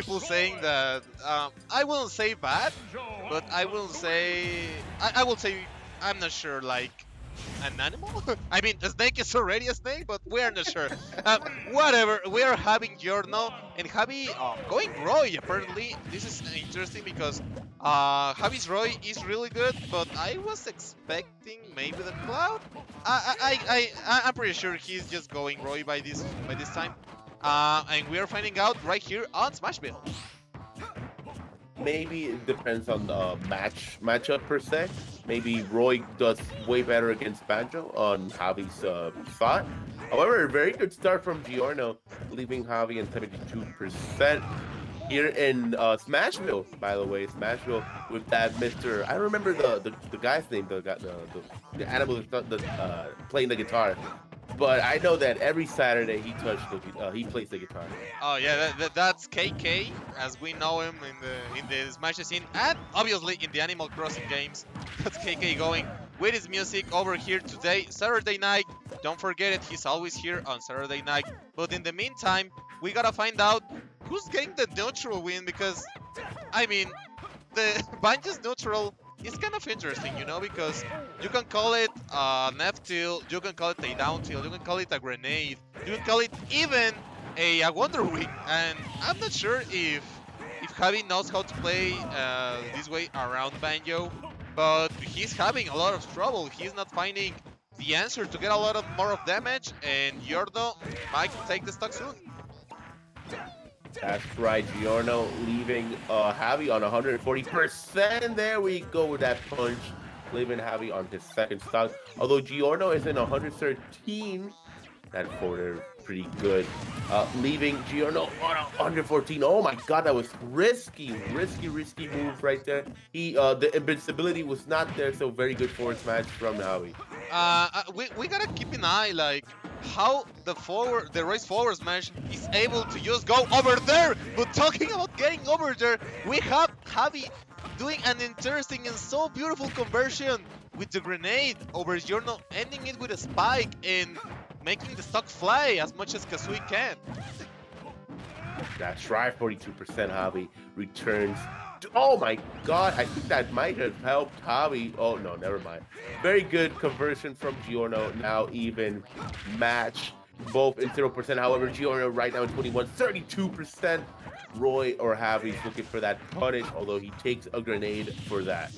People saying that I wouldn't say bad, but I will say I will say I'm not sure, like an animal. I mean, the snake is already a snake, but we are not sure. Whatever, we are having Giorno and Javi going Roy. Apparently, this is interesting because Javi's Roy is really good, but I was expecting maybe the Cloud. I'm pretty sure he's just going Roy by this time. And we are finding out right here on Smashville. Maybe it depends on the matchup per se. Maybe Roy does way better against Banjo on Javi's spot. However, a very good start from Giorno, leaving Javi in 72% here in Smashville. By the way, Smashville with that Mr. I remember the guy's name. The animal that's playing the guitar. But I know that every Saturday he plays the guitar. Oh yeah, that's KK, as we know him in the Smash scene, and obviously in the Animal Crossing games. That's KK going with his music over here today, Saturday night. Don't forget it, he's always here on Saturday night. But in the meantime, we gotta find out who's getting the neutral win, because I mean, the Banjo's neutral. It's kind of interesting, you know, because you can call it an F-Till, you can call it a down tilt, you can call it a grenade, you can call it even a Wonder Wing, and I'm not sure if Javi knows how to play this way around Banjo, but he's having a lot of trouble. He's not finding the answer to get a lot of more of damage, and Giorno might take the stock soon. That's right, Giorno leaving Javi on 140%. There we go with that punch, leaving Javi on his second stock. Although Giorno is in 113, that quarter pretty good. Leaving Giorno on 114. Oh my god, that was risky move right there. He the invincibility was not there, so very good forward smash from Javi. We gotta keep an eye, like, how the race forward smash is able to just go over there. But talking about getting over there, we have Javi doing an interesting and so beautiful conversion with the grenade over Giorno, ending it with a spike and making the stock fly as much as Kazooie can. That's right, 42%. Javi returns. Oh my god, I think that might have helped Javi. Oh no, never mind. Very good conversion from Giorno. Now even match, both in 0%. However, Giorno right now in 21, 32%. Roy or Javi's looking for that punish, although he takes a grenade for that.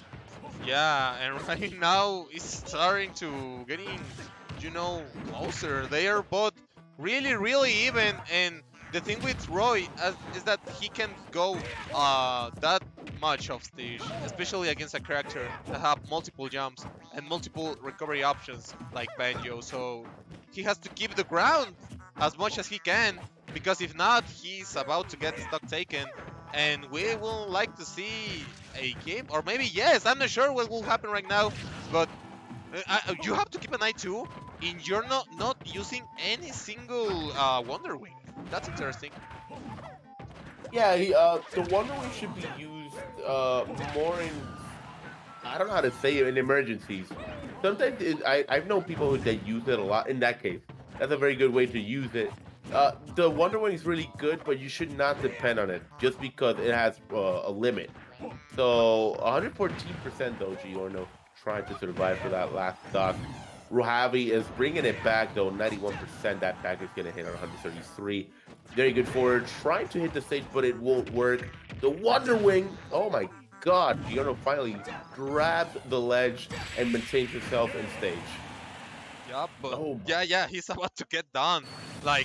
Yeah, and right now it's starting to getting, you know, closer. They are both really even, and the thing with Roy is that he can't go that much off stage, especially against a character that have multiple jumps and multiple recovery options like Banjo. So he has to keep the ground as much as he can, because if not, he's about to get the stock taken, and we will like to see a game, or maybe yes, I'm not sure what will happen right now, but you have to keep an eye too in Giorno not using any single Wonder Wing. That's interesting. Yeah, the Wonder Wing should be used more in, I don't know how to say it, in emergencies. Sometimes I've known people that use it a lot. In that case, that's a very good way to use it. The Wonder Wing is really good, but you should not depend on it just because it has a limit. So 114% though, Giorno trying to survive for that last stock. Rojavi is bringing it back though, 91%. That pack is gonna hit on 133. Very good forward, trying to hit the stage, but it won't work. The Wonder Wing, oh my god, Giorno finally grabbed the ledge and maintained himself in stage. Yeah, but oh yeah, he's about to get done. Like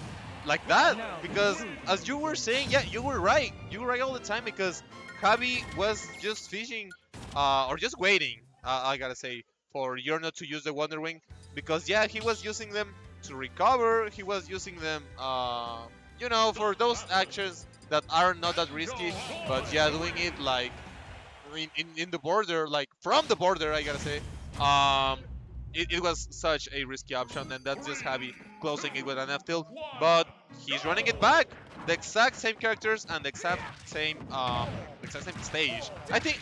that, because as you were saying, yeah, you were right all the time, because Javi was just fishing, or just waiting, I gotta say, for Giorno to use the Wonder Wing, because yeah, he was using them to recover, he was using them, you know, for those actions that are not that risky, but yeah, doing it like in the border, like from the border, I gotta say, it was such a risky option, and that's just Javi closing it with an F-Tilt, but he's running it back. The exact same characters and the exact same stage. I think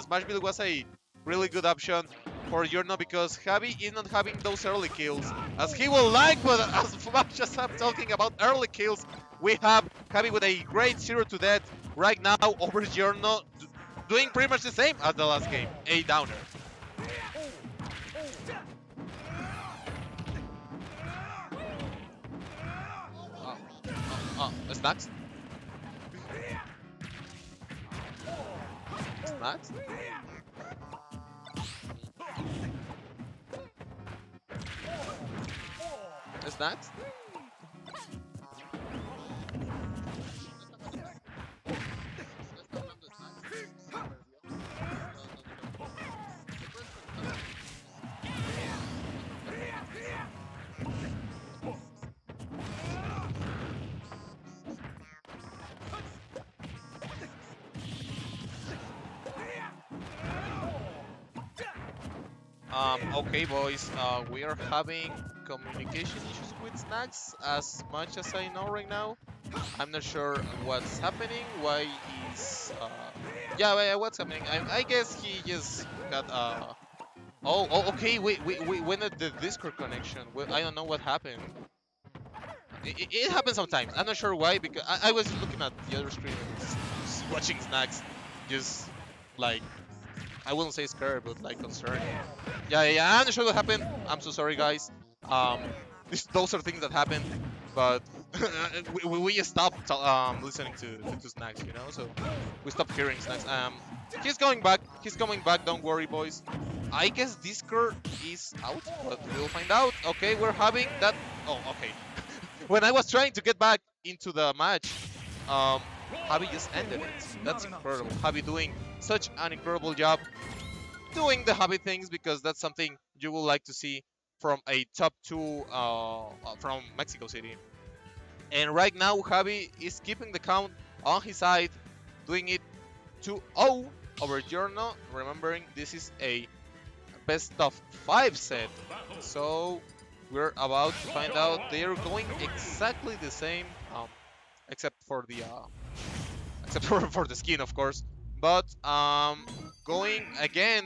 Smashville was a really good option for Giorno because Javi is not having those early kills as he will like, but as much as I'm talking about early kills, we have Javi with a great 0 to death right now over Giorno, doing pretty much the same as the last game, a downer. Snacks? Snacks? Snacks? Okay, boys, we are having communication issues with Snacks, as much as I know right now. I'm not sure what's happening, why is... yeah, what's happening? I guess he just got... Oh, okay, we went at the Discord connection. I don't know what happened. It happens sometimes. I'm not sure why, because I was looking at the other screen, just watching Snacks, just, like... I wouldn't say scared, but like concerned. Yeah, I'm not sure what happened. I'm so sorry, guys. Those are things that happen, but we stopped listening to Snacks, you know? So we stopped hearing Snacks. He's going back. He's coming back. Don't worry, boys. I guess Discord is out, but we'll find out. Okay, we're having that. Oh, okay. When I was trying to get back into the match, Javi just ended it. That's incredible. Javi doing such an incredible job doing the Javi things, because that's something you would like to see from a top 2 from Mexico City. And right now Javi is keeping the count on his side, doing it 2-0 over Giorno. Remembering this is a best of 5 set, so we're about to find out. They're going exactly the same, except for the skin, of course. But going again,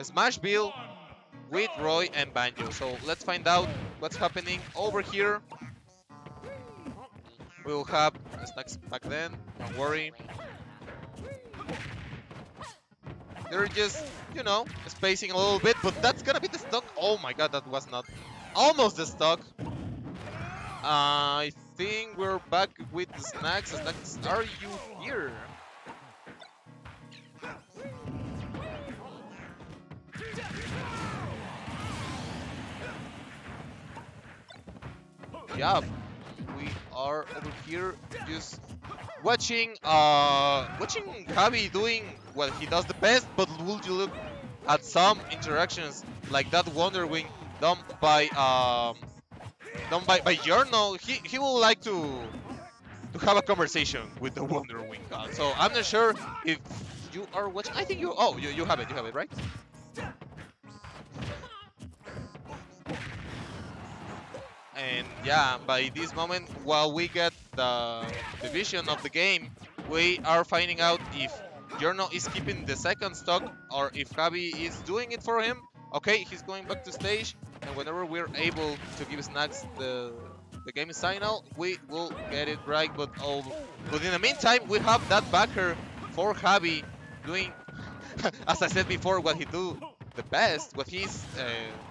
Smashville with Roy and Banjo. So let's find out what's happening over here. We'll have Snacks back then, don't worry. They're just, you know, spacing a little bit, but that's gonna be the stock. Oh my god, that was not almost the stock. I think we're back with Snacks. Snacks, are you here? Yeah, we are over here just watching Javi doing what he does the best, but would you look at some interactions like that Wonder Wing done by Giorno. He would like to have a conversation with the Wonder Wing god. So I'm not sure if you are watching. I think you you have it, right? And yeah, by this moment, while we get the vision of the game, we are finding out if Giorno is keeping the second stock or if Javi is doing it for him. Okay, he's going back to stage, and whenever we're able to give Snacks the game signal, we will get it right. But in the meantime, we have that backer for Javi doing, as I said before, what he do the best, what he's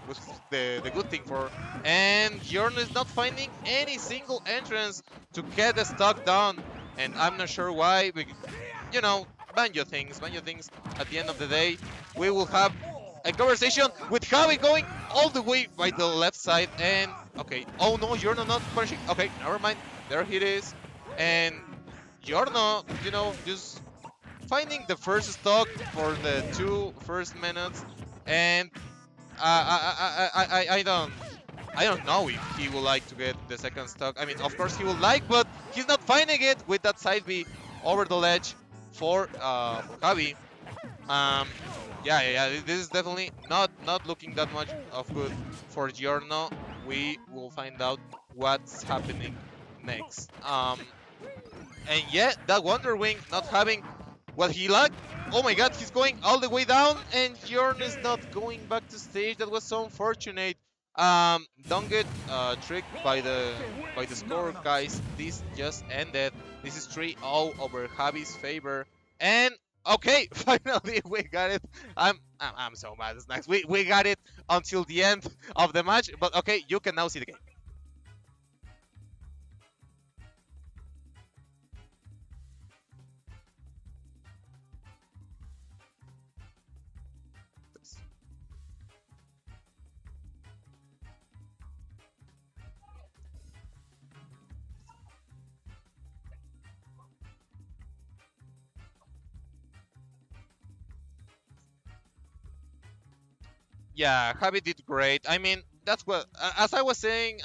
was the good thing for. And Giorno is not finding any single entrance to get the stock down, and I'm not sure why, because, you know, Banjo things. At the end of the day, we will have a conversation with Javi going all the way by the left side. And okay, oh no, Giorno not punishing. Okay, never mind, there he is. And Giorno, you know, just finding the first stock for the 2 first minutes. And I don't know if he would like to get the second stock. I mean, of course he would like, but he's not finding it with that side B over the ledge for Javi. Yeah, this is definitely not looking that much of good for Giorno. We will find out what's happening next. And yeah, that Wonder Wing not having what he lacked. Oh my god, he's going all the way down, and Giorno is not going back to stage. That was so unfortunate. Don't get tricked by the score, guys. This just ended. This is 3-0 over Javi's favor. And okay, finally we got it. I'm so mad, Snacks. We got it until the end of the match. But okay, you can now see the game. Yeah, Javi did great. I mean, that's what, as I was saying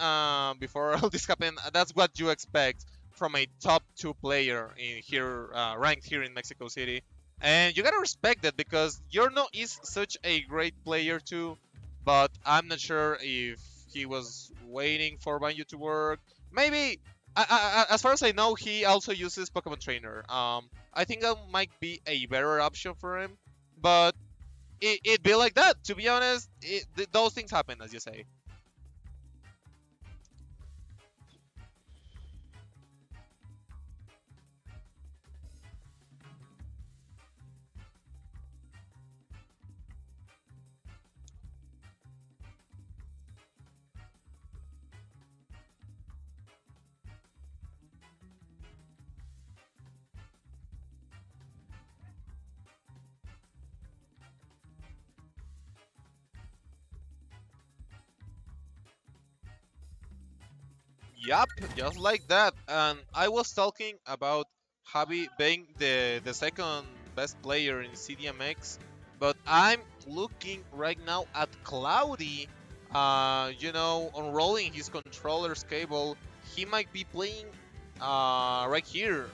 before all this happened, that's what you expect from a top 2 player in here, ranked here in Mexico City. And you gotta respect that, because Giorno is such a great player too, but I'm not sure if he was waiting for Banjo to work. Maybe, as far as I know, he also uses Pokemon Trainer. I think that might be a better option for him, but it'd be like that, to be honest. Those things happen, as you say. Yup, just like that. And I was talking about Javi being the second best player in CDMX, but I'm looking right now at Cloudy, you know, unrolling his controller's cable. He might be playing right here,